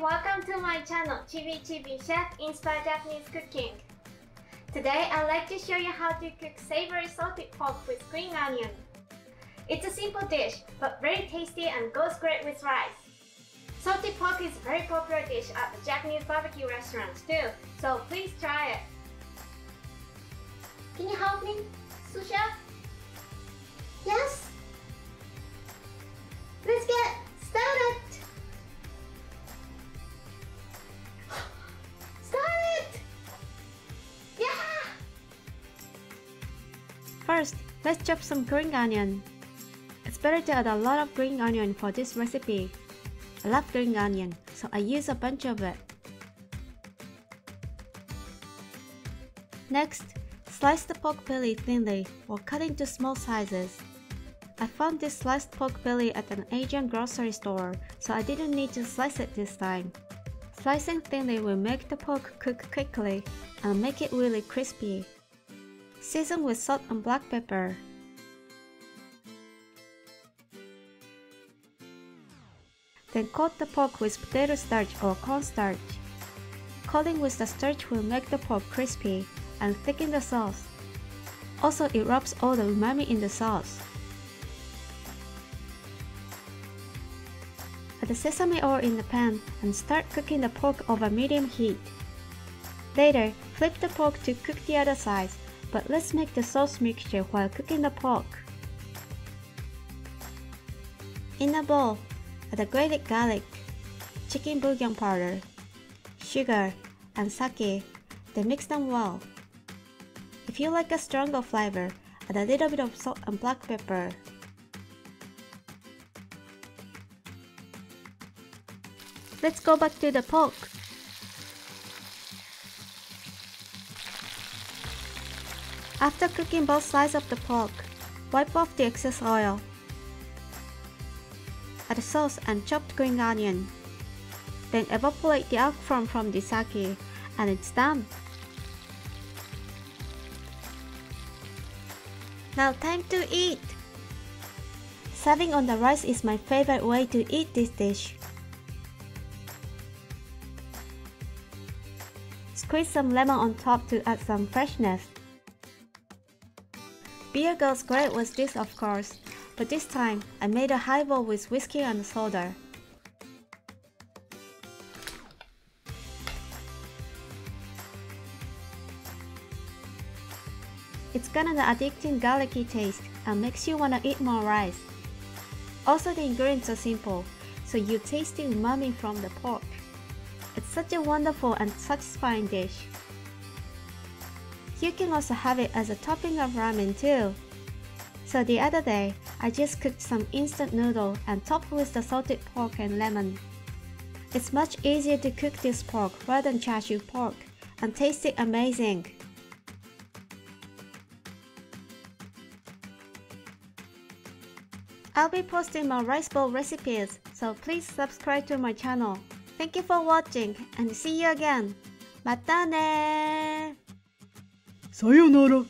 welcome to my channel Chibi Chibi Chef Inspired Japanese Cooking. Today I'd like to show you how to cook savory salted pork with green onion. It's a simple dish but very tasty and goes great with rice. Salted pork is a very popular dish at the Japanese barbecue restaurants too, so please try it. Can you help me, Susha? Yes? Let's get started! First, let's chop some green onion. It's better to add a lot of green onion for this recipe. I love green onion, so I use a bunch of it. Next, slice the pork belly thinly or cut into small sizes. I found this sliced pork belly at an Asian grocery store, so I didn't need to slice it this time. Slicing thinly will make the pork cook quickly and make it really crispy. Season with salt and black pepper. Then coat the pork with potato starch or cornstarch. Coating with the starch will make the pork crispy and thicken the sauce. Also, it rubs all the umami in the sauce. Add the sesame oil in the pan and start cooking the pork over medium heat. Later, flip the pork to cook the other side. But let's make the sauce mixture while cooking the pork. In a bowl, add the grated garlic, chicken bouillon powder, sugar, and sake, then mix them well. If you like a stronger flavor, add a little bit of salt and black pepper. Let's go back to the pork. After cooking both sides of the pork, wipe off the excess oil. Add sauce and chopped green onion. Then evaporate the alcohol from the sake, and it's done. Now time to eat! Serving on the rice is my favorite way to eat this dish. Squeeze some lemon on top to add some freshness. Beer goes great with this, of course, but this time I made a highball with whiskey and soda. It's got an addicting garlicky taste and makes you wanna eat more rice. Also, the ingredients are simple, so you taste the umami from the pork. It's such a wonderful and satisfying dish. You can also have it as a topping of ramen too. So the other day, I just cooked some instant noodle and topped with the salted pork and lemon. It's much easier to cook this pork rather than chashu pork, and tasted amazing. I'll be posting my rice bowl recipes, so please subscribe to my channel. Thank you for watching and see you again. Matane! さよなら